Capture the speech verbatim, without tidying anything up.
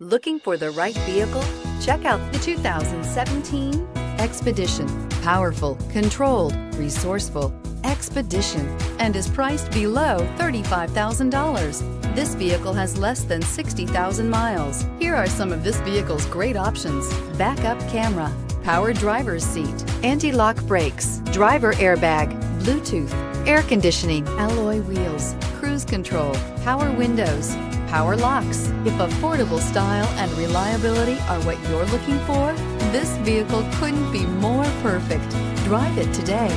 Looking for the right vehicle? Check out the two thousand seventeen Expedition. Powerful, controlled, resourceful, Expedition, and is priced below thirty-five thousand dollars. This vehicle has less than sixty thousand miles. Here are some of this vehicle's great options: backup camera, power driver's seat, anti-lock brakes, driver airbag, Bluetooth, air conditioning, alloy wheels, cruise control, power windows, power locks. If affordable style and reliability are what you're looking for, this vehicle couldn't be more perfect. Drive it today.